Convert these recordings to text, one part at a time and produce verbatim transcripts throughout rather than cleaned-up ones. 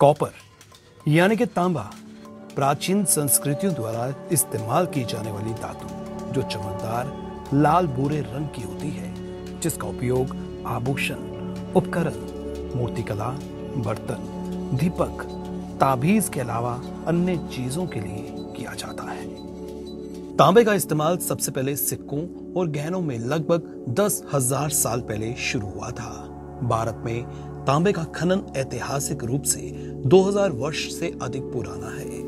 Copper यानी कि तांबा प्राचीन संस्कृतियों द्वारा इस्तेमाल की जाने वाली धातु जो चमकदार लाल भूरे रंग की होती है, जिसका उपयोग आभूषण, उपकरण, मूर्तिकला, बर्तन, दीपक, ताबीज के अलावा अन्य चीजों के लिए किया जाता है। तांबे का इस्तेमाल सबसे पहले सिक्कों और गहनों में लगभग दस हजार साल पहले शुरू हुआ था। भारत में तांबे का खनन ऐतिहासिक रूप से दो हजार वर्ष से अधिक पुराना है,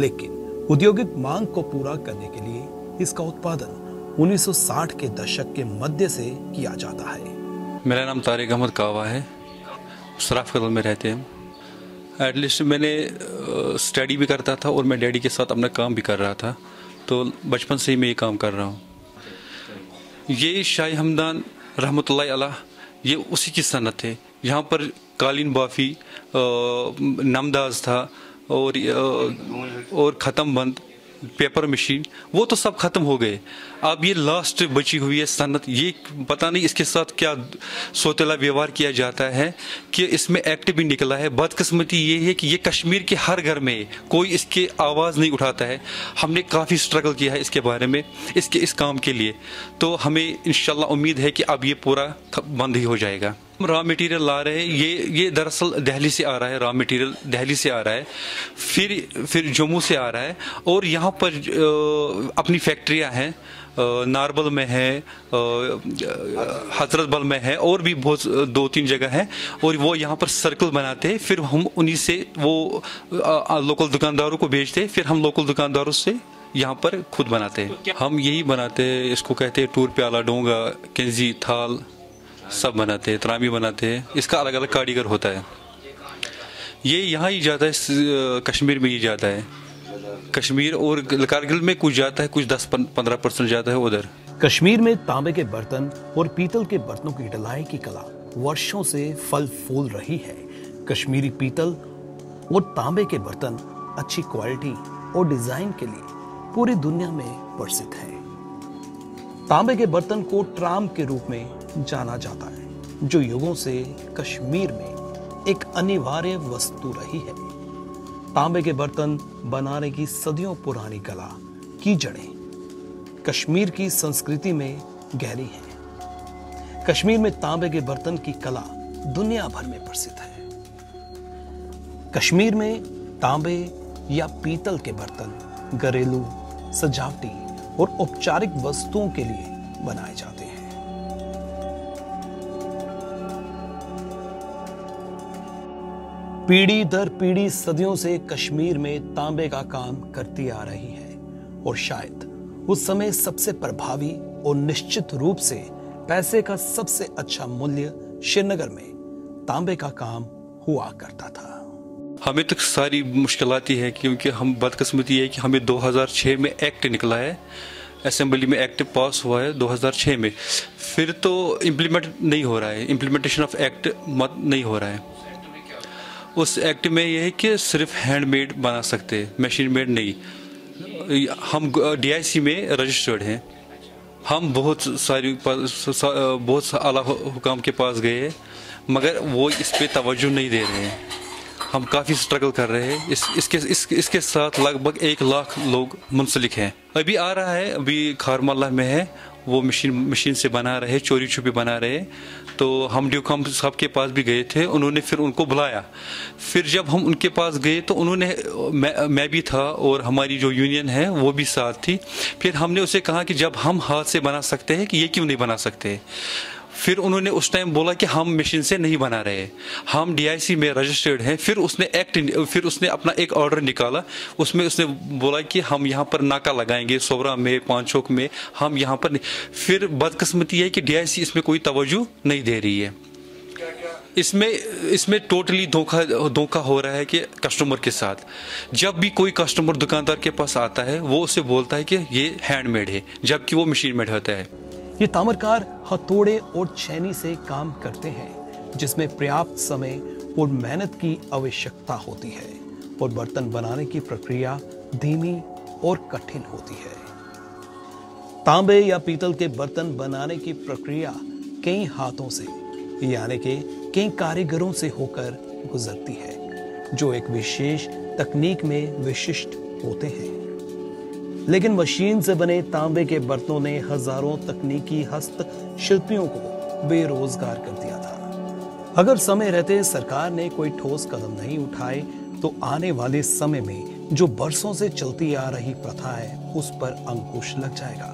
लेकिन औद्योगिक मांग को पूरा करने के लिए इसका उत्पादन उन्नीस सौ साठ के दशक के मध्य से किया जाता है। मेरा नाम तारिक अहमद कावा है, सराफगढ़ में रहते हैं। एटलीस्ट मैंने स्टडी भी करता था और मैं डैडी के साथ अपना काम भी कर रहा था, तो बचपन से ही मैं ये काम कर रहा हूँ। ये शाह हमदान रहमतुल्लाह अलैह, ये उसी की सनत है। यहाँ पर कालीन बाफी, नमदाज था और और ख़त्म बंद, पेपर मशीन, वो तो सब ख़त्म हो गए। अब ये लास्ट बची हुई है सनत। ये पता नहीं इसके साथ क्या सोतेला व्यवहार किया जाता है कि इसमें एक्ट भी निकला है। बदकिस्मती ये है कि ये कश्मीर के हर घर में कोई इसके आवाज़ नहीं उठाता है। हमने काफ़ी स्ट्रगल किया है इसके बारे में, इसके इस काम के लिए, तो हमें इंशाल्लाह उम्मीद है कि अब ये पूरा बंद ही हो जाएगा। हम रॉ मटेरियल ला रहे हैं, ये ये दरअसल दिल्ली से आ रहा है। रॉ मटेरियल दिल्ली से आ रहा है, फिर फिर जम्मू से आ रहा है, और यहाँ पर अपनी फैक्ट्रियाँ हैं, नारबल में है, हजरत बल में है, और भी बहुत दो तीन जगह है, और वो यहाँ पर सर्कल बनाते हैं। फिर हम उन्हीं से वो लोकल दुकानदारों को बेचते हैं, फिर हम लोकल दुकानदारों से यहाँ पर खुद बनाते हैं। हम यही बनाते हैं, इसको कहते हैं टूर प्याला, डोंगा, केंजी, थाल, सब बनाते हैं, त्रामी बनाते हैं। इसका अलग अलग कारीगर होता है। ये यहाँ ही जाता है, कश्मीर में ही जाता है। कश्मीर और कारगिल में कुछ जाता है, कुछ दस पंद्रह परसेंट जाता है उधर। कश्मीर में तांबे के बर्तन और पीतल के बर्तनों की ढलाई की कला वर्षों से फल फूल रही है। कश्मीरी पीतल और तांबे के बर्तन अच्छी क्वालिटी और डिजाइन के लिए पूरी दुनिया में प्रसिद्ध है। तांबे के बर्तन को ट्राम के रूप में जाना जाता है, जो युगों से कश्मीर में एक अनिवार्य वस्तु रही है। तांबे के बर्तन बनाने की सदियों पुरानी कला की जड़ें कश्मीर की संस्कृति में गहरी हैं। कश्मीर में तांबे के बर्तन की कला दुनिया भर में प्रसिद्ध है। कश्मीर में तांबे या पीतल के बर्तन घरेलू, सजावटी और औपचारिक वस्तुओं के लिए बनाए जाते हैं। पीढ़ी दर पीढ़ी सदियों से कश्मीर में तांबे का काम करती आ रही है, और शायद उस समय सबसे प्रभावी और निश्चित रूप से पैसे का सबसे अच्छा मूल्य श्रीनगर में तांबे का काम हुआ करता था। हमें तो सारी मुश्किलें ही है, क्योंकि हम बदकिस्मती है कि हमें दो हजार छह में एक्ट निकला है, असेंबली में एक्ट पास हुआ है दो हजार छह में, फिर तो इम्प्लीमेंट नहीं हो रहा है। इम्प्लीमेंटेशन ऑफ एक्ट मत नहीं हो रहा है। उस एक्ट में यह है कि सिर्फ हैंडमेड बना सकते हैं, मशीन मेड नहीं। हम डीआईसी में रजिस्टर्ड हैं। हम बहुत सारी बहुत आला हुकाम के पास गए हैं, मगर वो इस पर तवज्जो नहीं दे रहे हैं। हम काफ़ी स्ट्रगल कर रहे हैं। इस इसके इस, इसके साथ लगभग एक लाख लोग मुंसलिक हैं। अभी आ रहा है, अभी खारमल्हा में है, वो मशीन मशीन से बना रहे, चोरी छुपी बना रहे। तो हम ड्यूकॉम साहब के पास भी गए थे, उन्होंने फिर उनको बुलाया। फिर जब हम उनके पास गए तो उन्होंने, मैं, मैं भी था और हमारी जो यूनियन है वो भी साथ थी। फिर हमने उसे कहा कि जब हम हाथ से बना सकते हैं कि ये क्यों नहीं बना सकते। फिर उन्होंने उस टाइम बोला कि हम मशीन से नहीं बना रहे, हम डीआईसी में रजिस्टर्ड हैं। फिर उसने एक्ट फिर उसने अपना एक ऑर्डर निकाला, उसमें उसने बोला कि हम यहाँ पर नाका लगाएंगे, सोबरा में, पांचोक में, हम यहाँ पर। फिर बदकिस्मती है कि डीआईसी इसमें कोई तवज्जो नहीं दे रही है। इसमें इसमें टोटली धोखा धोखा हो रहा है कि कस्टमर के साथ। जब भी कोई कस्टमर दुकानदार के पास आता है, वो उसे बोलता है कि ये हैंडमेड है, जबकि वो मशीन मेड होता है। ये तामरकार हथौड़े और छेनी से काम करते हैं, जिसमें पर्याप्त समय और मेहनत की आवश्यकता होती है, और बर्तन बनाने की प्रक्रिया धीमी और कठिन होती है। तांबे या पीतल के बर्तन बनाने की प्रक्रिया कई हाथों से यानी कि कई कारीगरों से होकर गुजरती है, जो एक विशेष तकनीक में विशिष्ट होते हैं। लेकिन मशीन से बने तांबे के बर्तनों ने हजारों तकनीकी हस्त शिल्पियों को बेरोजगार कर दिया था। अगर समय रहते सरकार ने कोई ठोस कदम नहीं उठाए तो आने वाले समय में जो बरसों से चलती आ रही प्रथा है उस पर अंकुश लग जाएगा।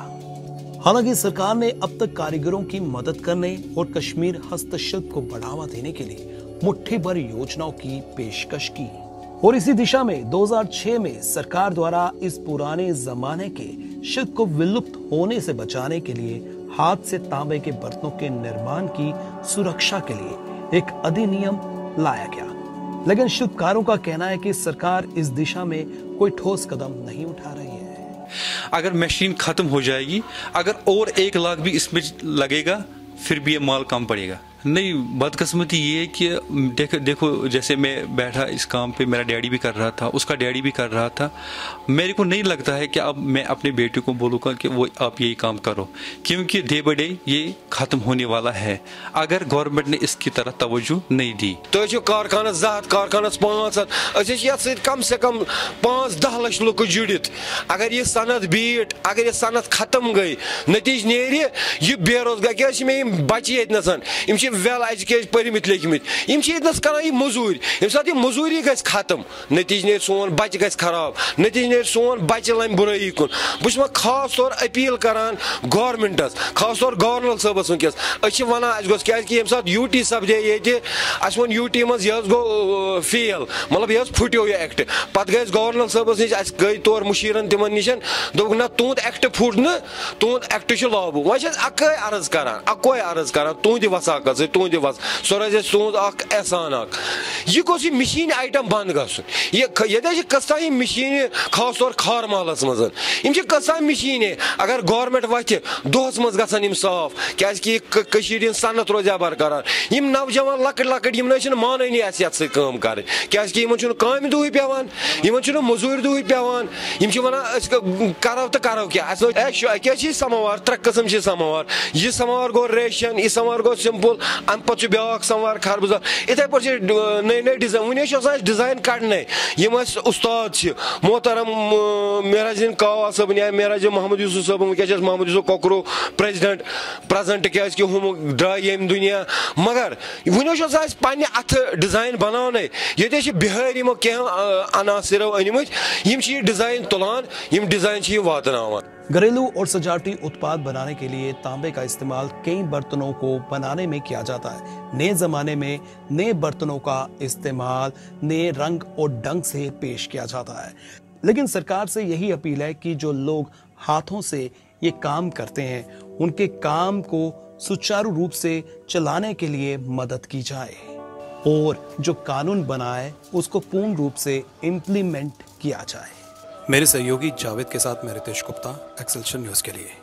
हालांकि सरकार ने अब तक कारीगरों की मदद करने और कश्मीर हस्तशिल्प को बढ़ावा देने के लिए मुट्ठी भर योजनाओं की पेशकश की और इसी दिशा में दो हज़ार छह में सरकार द्वारा इस पुराने जमाने के शिल्प को विलुप्त होने से बचाने के लिए हाथ से तांबे के बर्तनों के निर्माण की सुरक्षा के लिए एक अधिनियम लाया गया। लेकिन शिल्पकारों का कहना है कि सरकार इस दिशा में कोई ठोस कदम नहीं उठा रही है। अगर मशीन खत्म हो जाएगी, अगर और एक लाख भी इसमें लगेगा, फिर भी ये माल कम पड़ेगा। नहीं, बदकिस्मती ये है कि देखो देखो जैसे मैं बैठा इस काम पे, मेरा डैडी भी कर रहा था, उसका डैडी भी कर रहा था। मेरे को नहीं लगता है कि अब मैं अपने बेटे को बोलूँगा कि वो आप यही काम करो, क्योंकि डे बाई डे ये ख़त्म होने वाला है अगर गवर्नमेंट ने इसकी तरफ तवज्जो नहीं दी। तो जो कारखाना ज़हत कारखाना पाँच हथ कम से कम पाँच दह लक्ष लुक जुड़ित, अगर ये सनत बीट, अगर ये सनत ख़त्म गई, नतीज ने यह बेरोजगार क्या बच्चे ये वेल एजुकेट पढ़मित लिखमित कर मजूरी ये मजूरी गज खत्म, नतीज ने सोन बच्चे गज खराब, नतीज ने सोन बच्चे लम बुराई कुन। बहुत खास तौर अपील करान गवर्नमेंटस, खास तौर गवर्नर सबस वस अस क्या यूटी सपदे ये अन यूटी मज गो फेल, मतलब यह फुटो यह एक्ट। पत गई गवर्नर सबस नश गई तौर मुशीरन तिम नश दोग ना तुंद एक्ट फुट न तुंद एक्ट लागू। वह अक अर्ज कर अको अर्ज कर तुंद वसाक सो रोज एहसान यह गोस मशीन आइटम बंद गस्ता मशीन खास तौर खारमल्हा मज कस्ता मशीन। अगर गवर्नमेंट वथ दोहस मज ग साफ क्या सनत रोजा बरकरार। यम नौजवान लकट लकट यम मानानी अत कम कर काम दुह पेवान, इन मजूर दुह पेवान, करो तो करो क्या क्या समावार त्रे कम समावार। यह समावार गो रेशन, यह समावार गो सिंपल, अम पे ब्या सवार खरबुजा इथे पे नई नई डिजाइन वन डिजाइन कड़ने उस्ताद मोहतरम मेहराजुद्दीन कावा साहब या मेहराजुद्दीन मोहम्मद यूसुफ साहब वह मोहम्मद यूसुफ ककरो प्रेजिडेंट प्रजेंट क्या हम द्राय ये दुनिया। मगर वन पे अथ डिजाइन बनाने ये बिहार यमो कह अनासरों अनम ये डिजाइन तुलान यम डिजाइन वातान। घरेलू और सजावटी उत्पाद बनाने के लिए तांबे का इस्तेमाल कई बर्तनों को बनाने में किया जाता है। नए जमाने में नए बर्तनों का इस्तेमाल नए रंग और ढंग से पेश किया जाता है। लेकिन सरकार से यही अपील है कि जो लोग हाथों से ये काम करते हैं उनके काम को सुचारू रूप से चलाने के लिए मदद की जाए और जो कानून बनाए उसको पूर्ण रूप से इम्प्लीमेंट किया जाए। मेरे सहयोगी जावेद के साथ मैं रितेश गुप्ता, एक्सेलशन न्यूज़ के लिए।